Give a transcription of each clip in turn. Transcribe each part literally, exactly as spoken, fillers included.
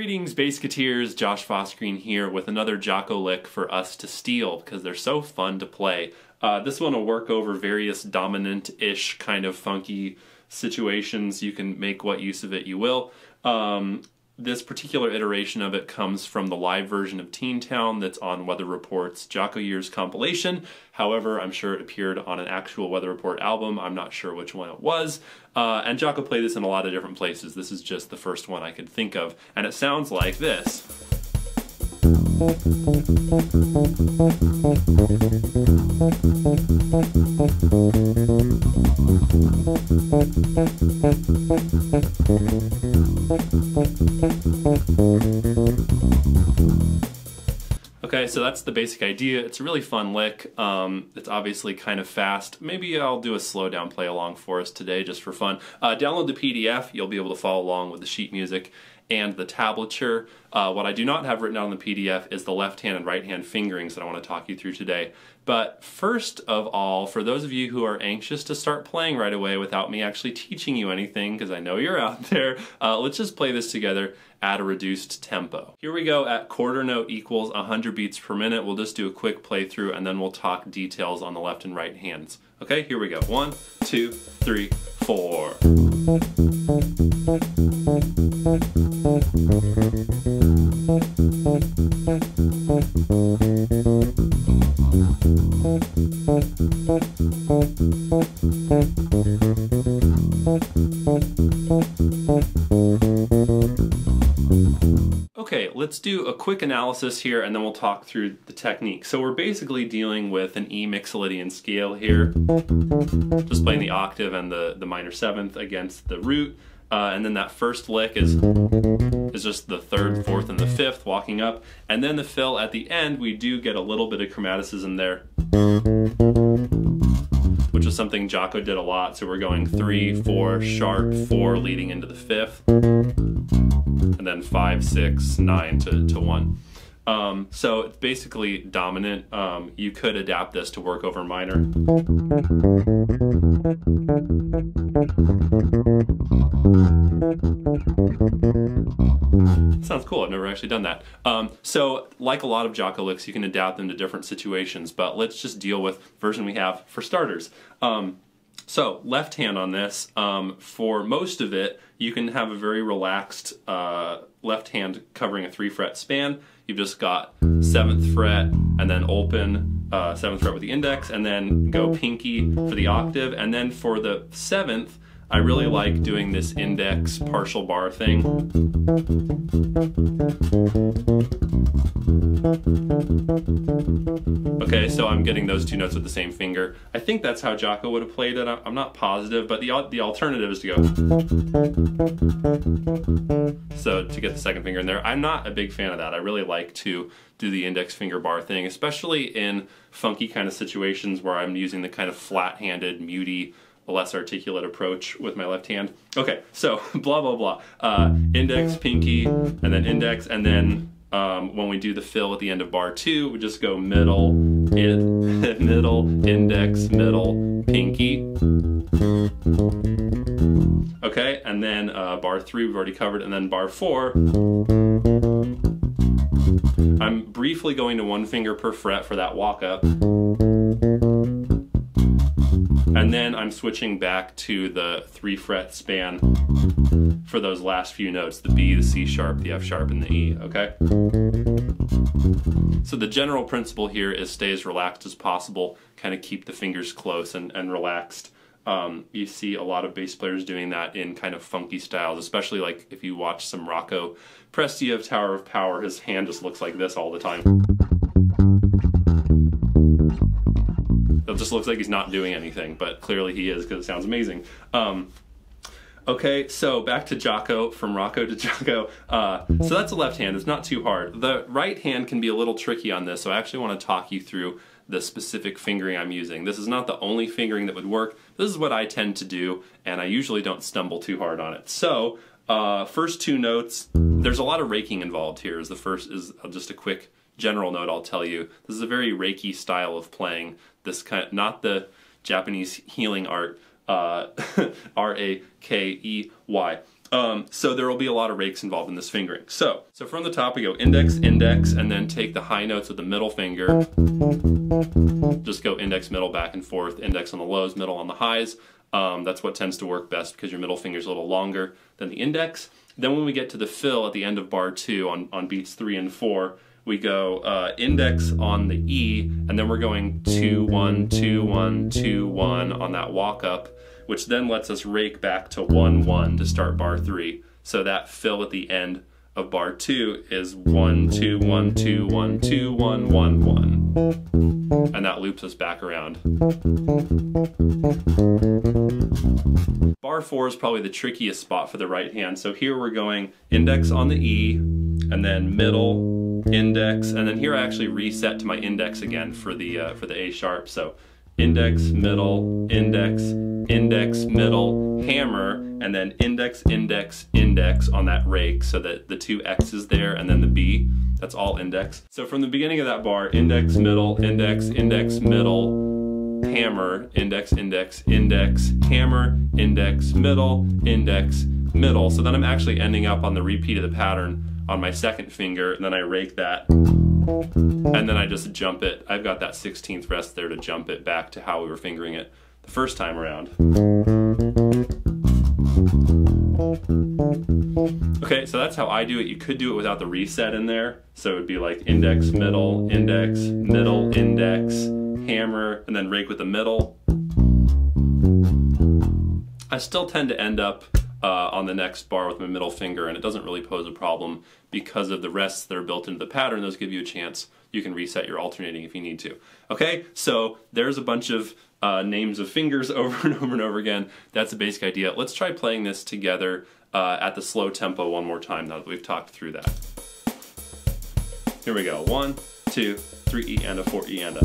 Greetings, Bassketeers. Josh Fossgreen here with another Jaco lick for us to steal because they're so fun to play. Uh, this one will work over various dominant-ish kind of funky situations. You can make what use of it you will. Um, this particular iteration of it comes from the live version of Teen Town that's on Weather Report's Jaco Years compilation. However, I'm sure it appeared on an actual Weather Report album. I'm not sure which one it was. Uh, and Jaco played this in a lot of different places. This is just the first one I could think of. And it sounds like this. Okay, so that's the basic idea. It's a really fun lick. Um, it's obviously kind of fast. Maybe I'll do a slow down play along for us today just for fun. Uh, download the P D F. You'll be able to follow along with the sheet music and the tablature. Uh, what I do not have written out on the P D F is the left hand and right hand fingerings that I want to talk you through today. But first of all, for those of you who are anxious to start playing right away without me actually teaching you anything, because I know you're out there, uh, let's just play this together at a reduced tempo. Here we go at quarter note equals one hundred beats per minute. We'll just do a quick playthrough and then we'll talk details on the left and right hands. Okay, here we go. One, two, three, four. Okay, let's do a quick analysis here and then we'll talk through the technique. So we're basically dealing with an E mixolydian scale here, just playing the octave and the, the minor seventh against the root. Uh, and then that first lick is, is just the third, fourth, and the fifth walking up. And then the fill at the end, we do get a little bit of chromaticism there, which is something Jaco did a lot. So we're going three, four, sharp, four leading into the fifth, and then five, six, nine to, to one. Um, so it's basically dominant. Um, you could adapt this to work over minor. Sounds cool. I've never actually done that. Um, so like a lot of Jaco licks, you can adapt them to different situations, but let's just deal with the version we have for starters. Um, So left hand on this, um, for most of it, you can have a very relaxed uh, left hand covering a three fret span. You've just got seventh fret and then open uh, seventh fret with the index and then go pinky for the octave. And then for the seventh, I really like doing this index partial bar thing. Okay, so I'm getting those two notes with the same finger. I think that's how Jaco would have played it. I'm not positive, but the, the alternative is to go. So to get the second finger in there, I'm not a big fan of that. I really like to do the index finger bar thing, especially in funky kind of situations where I'm using the kind of flat-handed, muty, less articulate approach with my left hand. Okay, so blah, blah, blah. Uh, index, pinky, and then index, and then um, when we do the fill at the end of bar two, we just go middle, in, middle, index, middle, pinky. Okay, and then uh, bar three we've already covered, and then bar four. I'm briefly going to one finger per fret for that walk up. And then I'm switching back to the three fret span for those last few notes, the B, the C sharp, the F sharp, and the E, okay? So the general principle here is stay as relaxed as possible, kind of keep the fingers close and, and relaxed. Um, you see a lot of bass players doing that in kind of funky styles, especially like if you watch some Rocco Prestia of Tower of Power, his hand just looks like this all the time. It just looks like he's not doing anything, but clearly he is because it sounds amazing. Um, okay, so back to Jaco, from Rocco to Jaco. Uh, so that's the left hand, it's not too hard. The right hand can be a little tricky on this, so I actually want to talk you through the specific fingering I'm using. This is not the only fingering that would work. This is what I tend to do, and I usually don't stumble too hard on it. So, uh, first two notes, there's a lot of raking involved here. Is the first is just a quick general note I'll tell you. This is a very reiki style of playing. This kind of, not the Japanese healing art, uh, R A K E Y. Um, so there will be a lot of rakes involved in this fingering. So, so from the top we go index, index, and then take the high notes with the middle finger. Just go index, middle, back and forth, index on the lows, middle on the highs. Um, that's what tends to work best because your middle finger's a little longer than the index. Then when we get to the fill at the end of bar two on, on beats three and four, we go uh, index on the E, and then we're going two, one, two, one, two, one on that walk up, which then lets us rake back to one, one to start bar three. So that fill at the end of bar two is one, two, one, two, one, two, one, one, one. And that loops us back around. Bar four is probably the trickiest spot for the right hand. So here we're going index on the E, and then middle, index, and then here I actually reset to my index again for the uh, for the A sharp. So index, middle, index, index, middle, hammer, and then index, index, index on that rake, so that the two X's there and then the B, that's all index. So from the beginning of that bar, index, middle, index, index, middle, hammer, index, index, index, hammer, index, middle, index, middle. So then I'm actually ending up on the repeat of the pattern on my second finger, and then I rake that, and then I just jump it. I've got that sixteenth rest there to jump it back to how we were fingering it the first time around. Okay, so that's how I do it. You could do it without the reset in there. So it would be like index, middle, index, middle, index, hammer, and then rake with the middle. I still tend to end up Uh, on the next bar with my middle finger, and it doesn't really pose a problem because of the rests that are built into the pattern. Those give you a chance. You can reset your alternating if you need to. Okay, so there's a bunch of uh, names of fingers over and over and over again. That's the basic idea. Let's try playing this together uh, at the slow tempo one more time now that we've talked through that. Here we go. One, two, three, E and a, four, E and a.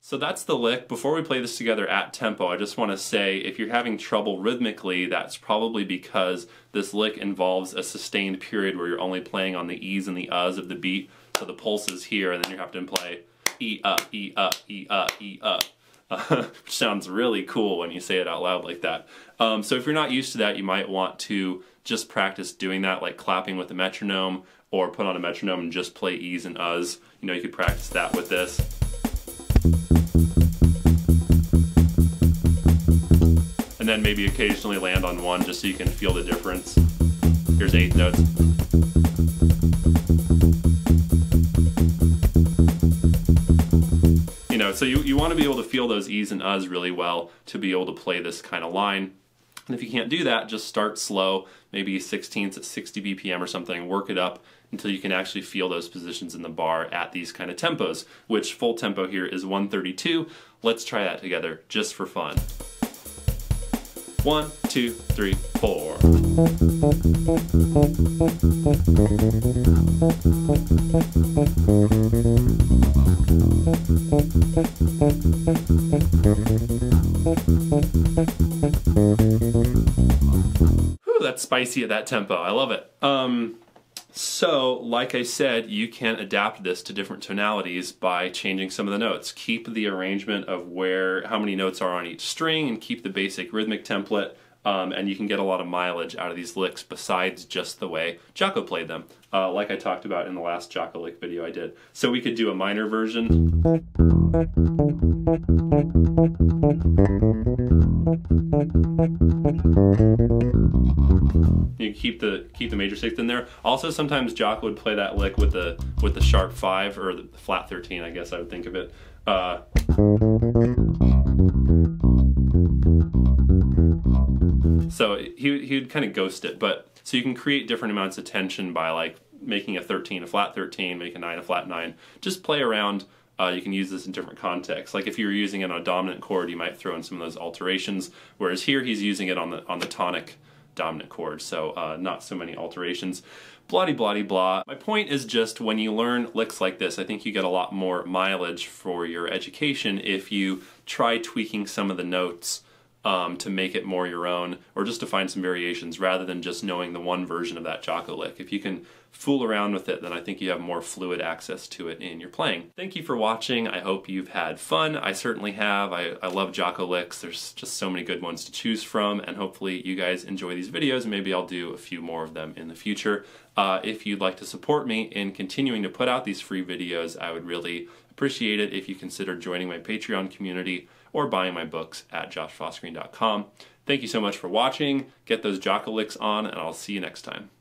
So that's the lick. Before we play this together at tempo, I just want to say if you're having trouble rhythmically, that's probably because this lick involves a sustained period where you're only playing on the E's and the uhs of the beat. So the pulse is here, and then you have to play E up, E up, E up, E up, uh, which sounds really cool when you say it out loud like that. Um, so if you're not used to that, you might want to just practice doing that, like clapping with a metronome, or put on a metronome and just play E's and uhs. You know, you could practice that with this. And then maybe occasionally land on one just so you can feel the difference. Here's eighth notes. So you, you want to be able to feel those E's and uhs really well to be able to play this kind of line. And if you can't do that, just start slow, maybe sixteenths at sixty B P M or something, work it up until you can actually feel those positions in the bar at these kind of tempos, which full tempo here is one thirty-two. Let's try that together just for fun. One, two, three, four. Whew, that's spicy at that tempo. I love it. Um, so, like I said, you can adapt this to different tonalities by changing some of the notes. Keep the arrangement of where, how many notes are on each string, and keep the basic rhythmic template. Um, and you can get a lot of mileage out of these licks besides just the way Jaco played them, uh, like I talked about in the last Jaco lick video I did. So we could do a minor version. You keep the keep the major sixth in there. Also, sometimes Jaco would play that lick with the with the sharp five or the flat thirteen, I guess I would think of it. Uh, So he, he would kind of ghost it, but so you can create different amounts of tension by like making a thirteen a flat thirteen, make a nine a flat nine. Just play around. Uh, you can use this in different contexts. Like if you're using it on a dominant chord, you might throw in some of those alterations. Whereas here he's using it on the on the tonic dominant chord, so uh, not so many alterations. Blahdy blahdy blah. My point is just when you learn licks like this, I think you get a lot more mileage for your education if you try tweaking some of the notes um, to make it more your own, or just to find some variations rather than just knowing the one version of that Jaco lick. If you can fool around with it, then I think you have more fluid access to it in your playing. Thank you for watching. I hope you've had fun. I certainly have. I, I love Jaco licks. There's just so many good ones to choose from, and hopefully you guys enjoy these videos, and maybe I'll do a few more of them in the future. Uh, if you'd like to support me in continuing to put out these free videos, I would really appreciate it if you consider joining my Patreon community or buying my books at josh fossgreen dot com. Thank you so much for watching. Get those Jaco licks on, and I'll see you next time.